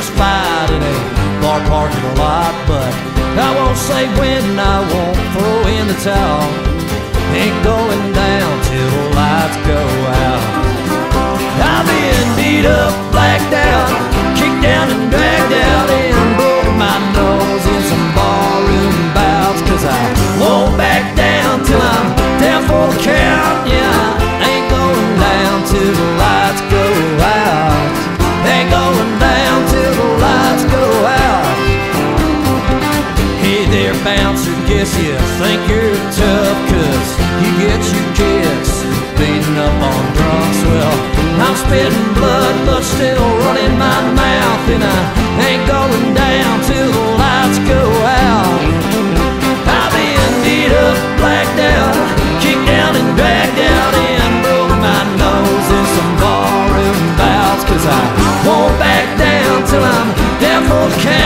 just fine in a bar parking lot, but I won't say when, I won't throw in the towel. Ain't going down till the lights go out. I've been beat up, blacked out, kicked down and dragged out, and broke my nose in some barroom bouts, 'cause I won't back down till I'm down for the count. Yeah, I ain't going down till the lights go out. Ain't going down till the lights go out. Hey there, bouncer, guess you think you're tough, 'cause you get your kicks beating up on drunks. Well, I'm spitting blood but still running my mouth, and I ain't going down till the lights go out. I've been beat up, blacked out, kicked down and dragged out, and broke my nose in some barroom bouts, 'cause I won't back down till I'm down for the count.